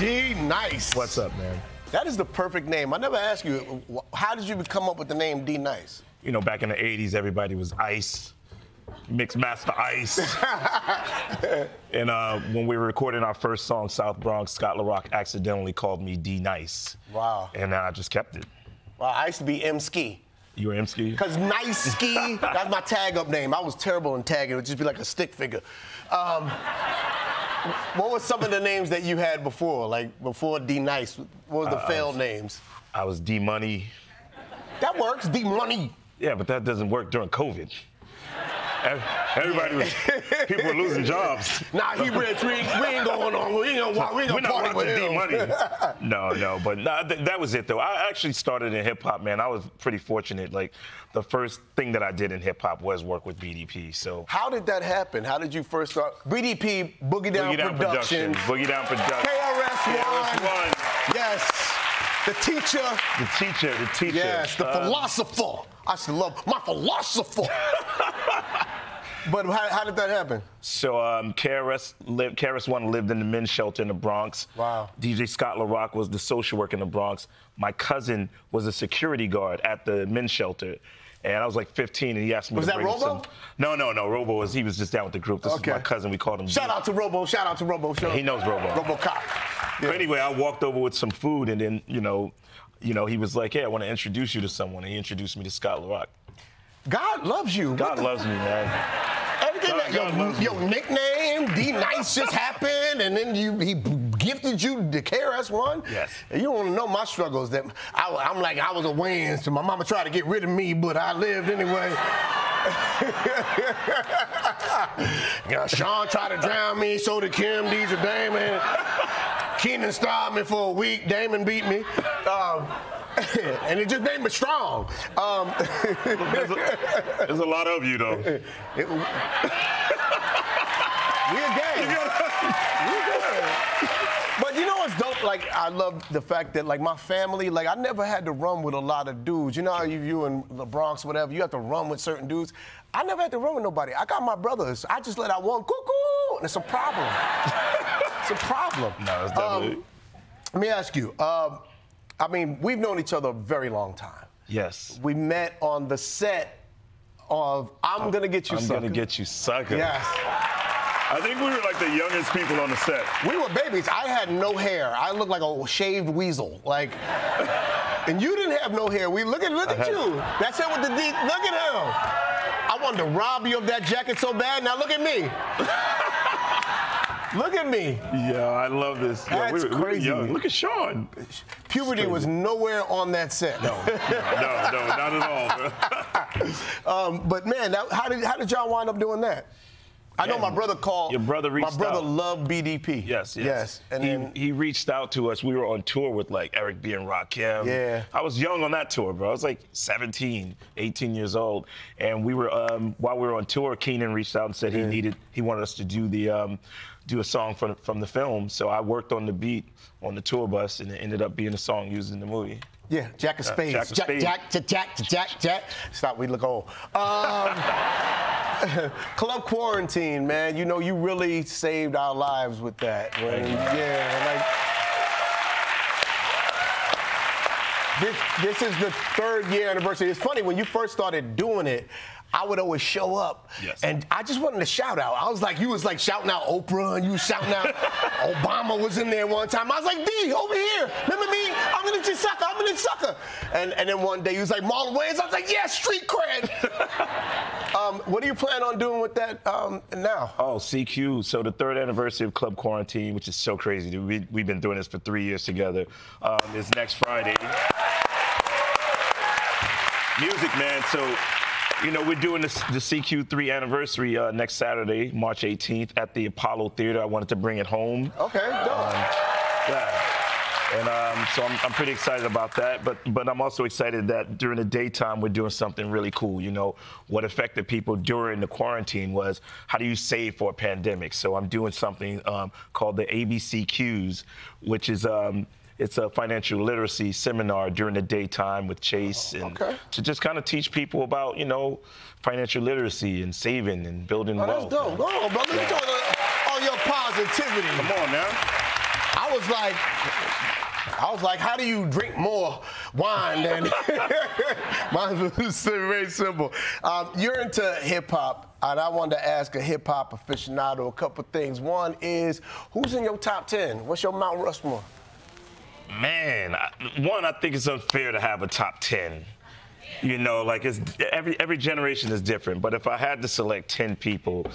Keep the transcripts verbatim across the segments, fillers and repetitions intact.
D-Nice. What's up, man? That is the perfect name. I never asked you, how did you come up with the name D-Nice? You know, back in the eighties, everybody was Ice, Mixmaster Ice. And uh, when we were recording our first song, South Bronx, Scott LaRock accidentally called me D-Nice. Wow. And I just kept it. Wow, I used to be M-Ski. You were M-Ski? Because Nice Ski, that's my tag-up name. I was terrible in tagging. It would just be like a stick figure. Um, What were some of the names that you had before, like before D-Nice? What were the uh, failed I was, names? I was D-Money. That works, D-Money. Yeah, but that doesn't work during COVID. Everybody was, people were losing jobs. Nah, he rich, we ain't, we ain't going on, we ain't gonna walk, we ain't gonna party with him. D-Money. No, no, but nah, th that was it though. I actually started in hip hop, man. I was pretty fortunate. Like, the first thing that I did in hip hop was work with B D P, so. How did that happen? How did you first start? B D P, Boogie Down, Boogie Down Productions. Boogie Down Productions. K R S One. Yes. The teacher. The teacher, the teacher. Yes, the um, philosopher. I should love my philosopher. But how, how did that happen? So um, K R S One lived in the men's shelter in the Bronx. Wow. D J Scott LaRock was the social worker in the Bronx. My cousin was a security guard at the men's shelter. And I was like fifteen, and he asked me was to bring Robo? Some... Was that Robo? No, no, no. Robo was, he was just down with the group. This okay. is my cousin. We called him Shout Jay. out to Robo. Shout out to Robo. Show. He knows Robo. Robo Cop. Yeah. But anyway, I walked over with some food, and then, you know, you know, he was like, hey, I want to introduce you to someone. And he introduced me to Scott LaRock. God loves you. God loves me, man. Everything God, that God your, loves your nickname, D-Nice, just happened, and then you he gifted you the K R S One. Yes. And you don't want to know my struggles. That I, I'm like, I was a Wayans, so my mama tried to get rid of me, but I lived anyway. You know, Sean tried to drown me, so did Kim, D J Damon. Kenan starved me for a week. Damon beat me. Um, And it just made me strong. Um, there's, a, there's a lot of you, though. It, it, we're gay. We're good. But you know what's dope? Like, I love the fact that, like, my family, like, I never had to run with a lot of dudes. You know how you, you in the Bronx, whatever, you have to run with certain dudes. I never had to run with nobody. I got my brothers. I just let out one cuckoo, and it's a problem. It's a problem. No, it's definitely... Um, let me ask you. Um, I mean, we've known each other a very long time. Yes. We met on the set of I'm Gonna Get You Sucker. I'm Gonna Get You Sucker. Yes. I think we were like the youngest people on the set. We were babies. I had no hair. I looked like a shaved weasel. Like, and you didn't have no hair. We look at look at you. That's it with the D. Look at him. I wanted to rob you of that jacket so bad. Now look at me. Look at me. Yeah, I love this. That's yeah, we, crazy. We were young. Look at Sean. Puberty was nowhere on that set. No, no, no, not at all. um, but man, that, how did how did y'all wind up doing that? I yeah, know my brother called. Your brother reached out. My brother out. loved B D P. Yes, yes. yes. And he, then, he reached out to us. We were on tour with like Eric B and Rakim. Yeah. I was young on that tour, bro. I was like seventeen, eighteen years old. And we were, um, while we were on tour, Kenan reached out and said yeah. he needed, he wanted us to do the, um, do a song from, from the film. So I worked on the beat on the tour bus, and it ended up being a song used in the movie. Yeah, Jack of Spades. Uh, Jack, of Jack, Spades. Jack, Jack, Jack, Jack, Jack. Stop, we look old. Um, Club Quarantine, man. You know, you really saved our lives with that. Right? Yeah, like... This, this is the third year anniversary. It's funny, when you first started doing it, I would always show up, yes. and I just wanted to shout out. I was like, you was like shouting out Oprah, and you was shouting out Obama was in there one time. I was like, D, over here, remember me? I'm gonna get you sucker, I'm gonna get sucker. And, and then one day he was like, Marlon Wayans. I was like, yeah, street cred. um, what do you plan on doing with that um, now? Oh, C Q, so the third anniversary of Club Quarantine, which is so crazy. We, we've been doing this for three years together. Um, it's next Friday. Music, man, so. You know, we're doing this, the C Q three anniversary uh, next Saturday, March eighteenth, at the Apollo Theater. I wanted to bring it home. Okay, dope. Um, yeah. And um, so I'm, I'm pretty excited about that. But but I'm also excited that during the daytime, we're doing something really cool. You know, what affected people during the quarantine was, how do you save for a pandemic? So I'm doing something um, called the A B C Qs, which is... Um, It's a financial literacy seminar during the daytime with Chase, and okay. to just kind of teach people about, you know, financial literacy and saving and building oh, wealth. That's dope. Man. Oh, brother, yeah. you doing all your positivity. Come on, man. I was like, I was like, how do you drink more wine than? Mine was very simple. Um, you're into hip hop, and I wanted to ask a hip hop aficionado a couple things. One is, who's in your top ten? What's your Mount Rushmore? Man, I, one, I think it's unfair to have a top ten. You know, like it's every every generation is different. But if I had to select ten people,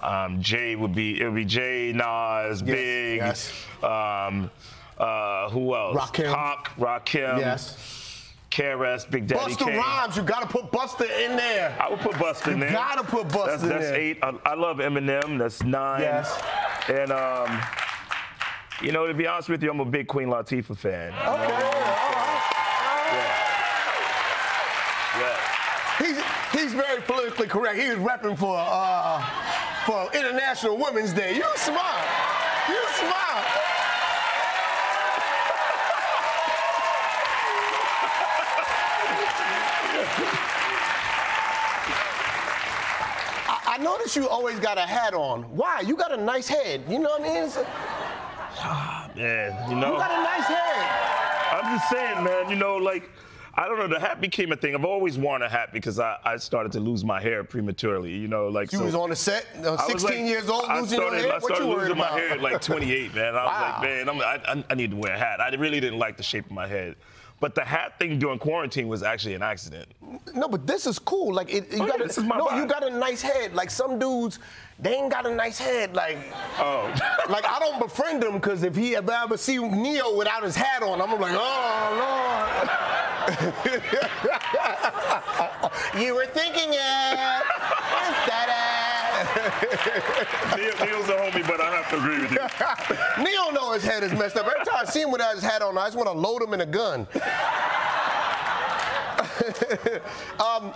um, Jay would be it would be Jay, Nas, yes, Big, yes. Um, uh, who else? Rakim, Pac, Rakim, yes, K R S, Big Daddy Kane. Busta Rhymes, you gotta put Busta in there. I would put Busta in there. You gotta put Busta that's, in that's there. That's eight. I, I love Eminem. That's nine. Yes, and um, you know, to be honest with you, I'm a big Queen Latifah fan. Okay, all right. He's, he's very politically correct. He was repping for uh, for International Women's Day. You smile. You smile. I, I notice you always got a hat on. Why? You got a nice head. You know what I mean? It's a... ah, man, you know. You got a nice head. I'm just saying, man. You know, like. I don't know, the hat became a thing. I've always worn a hat because I, I started to lose my hair prematurely, you know, like... You so, was on the set, uh, sixteen like, years old, I losing started, your hair? I started, what you started losing about? my hair at like twenty-eight, man. I wow. was like, man, I'm, I, I need to wear a hat. I really didn't like the shape of my head. But the hat thing during quarantine was actually an accident. No, but this is cool. Like, it, you oh, got yeah, a, this is my No, vibe. You got a nice head. Like, some dudes, they ain't got a nice head. Like, oh. like I don't befriend him because if he if I ever see Neo without his hat on, I'm like, oh, Lord. You were thinking it. Neil, Neil's a homie, but I have to agree with you. Neil know his head is messed up. Every time I see him without his hat on, I just want to load him in a gun. um,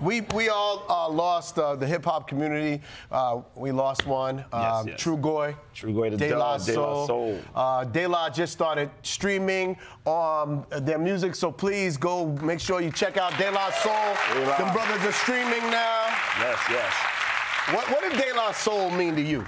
we we all uh, lost uh, the hip hop community. Uh, we lost one. Uh, yes, yes. True Goy. True Goy to De La Soul. De La, Soul. Uh, De La just started streaming um, their music, so please go make sure you check out De La Soul. De La. Them brothers are streaming now. Yes, yes. What, what did De La Soul mean to you?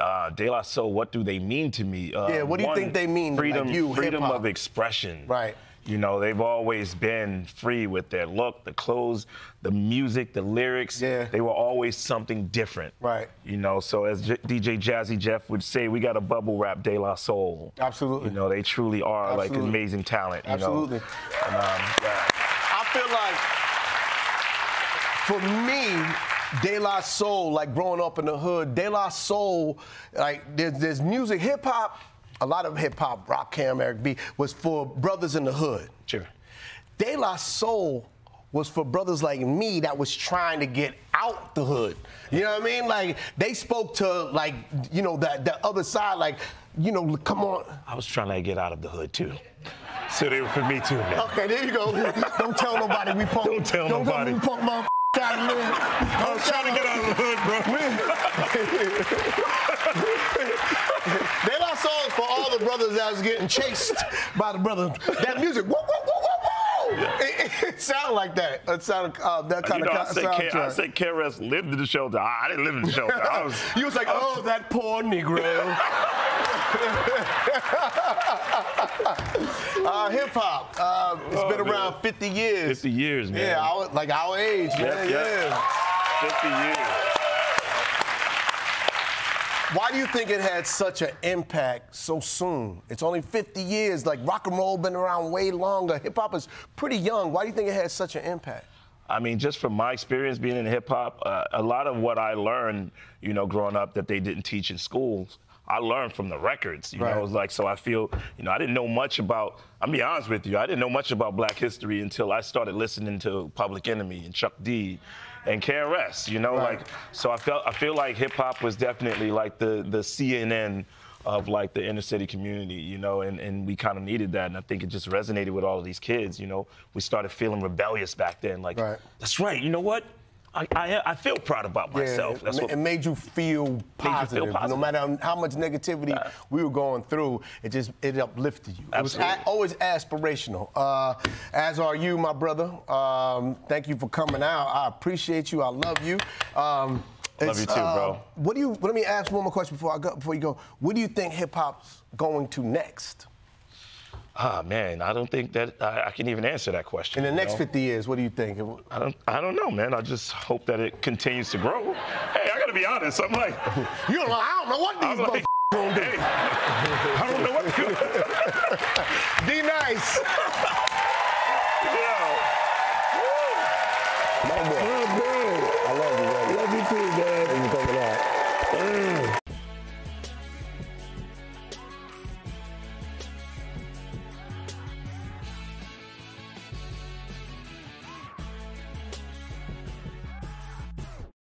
Uh, De La Soul, what do they mean to me? Uh, yeah, what do you one, think they mean? Freedom, like you, freedom of expression. Right. You know, they've always been free with their look, the clothes, the music, the lyrics. Yeah. They were always something different. Right. You know, so as J D J Jazzy Jeff would say, we got to bubble wrap De La Soul. Absolutely. You know, they truly are Absolutely. like amazing talent. You Absolutely. Know? And, um, yeah. I feel like, for me, De La Soul, like growing up in the hood, De La Soul, like there's, there's music, hip hop. A lot of hip-hop, Rakim, Eric B, was for brothers in the hood. Sure. De La Soul was for brothers like me that was trying to get out the hood. You know what I mean? Like, they spoke to, like, you know, the, the other side, like, you know, come on. I was trying to get out of the hood, too. So they were for me, too, man. Okay, there you go. Don't tell nobody we punk. Don't tell don't nobody. Don't tell me we punk, motherfucker. I was trying to get out of the hood, bro. They lost songs for all the brothers that was getting chased by the brothers. That music, whoa, whoa, whoa, whoa, whoa! Yeah. It, it, it sounded like that. It sounded uh, that kind you know, of soundtrack. I said K R S lived in the shelter. I didn't live in the shelter. I was, you was like, oh, that poor Negro. Uh, hip hop, uh, it's oh, been around man. fifty years. fifty years, man. Yeah, our, like our age, yep, man. Yep. Yeah, fifty years. Why do you think it had such an impact so soon? It's only fifty years. Like rock and roll been around way longer. Hip hop is pretty young. Why do you think it had such an impact? I mean, just from my experience being in hip hop, uh, a lot of what I learned, you know, growing up that they didn't teach in schools. I learned from the records, you right. know, like, so I feel, you know, I didn't know much about, I'm be honest with you, I didn't know much about black history until I started listening to Public Enemy and Chuck D and K R S, you know, right. like, so I felt, I feel like hip hop was definitely like the, the C N N of like the inner city community, you know, and, and we kind of needed that. And I think it just resonated with all of these kids, you know, we started feeling rebellious back then, like, right. that's right, you know what? I, I, I feel proud about myself. Yeah, That's it, what, it made you feel positive. Made you feel positive. No matter how much negativity uh, we were going through, it just it uplifted you. Absolutely. It was always aspirational. Uh, as are you, my brother. Um, thank you for coming out. I appreciate you. I love you. Um, Love you too, uh, bro. What do you? Let me ask one more question before I go. Before you go, what do you think hip hop's going to next? Ah, man, I don't think that I, I can even answer that question. In the next know? fifty years, what do you think? I don't, I don't know, man. I just hope that it continues to grow. Hey, I gotta be honest. I'm like, you don't know. I don't know what these like, gonna do. Hey, I don't know what. D-Nice.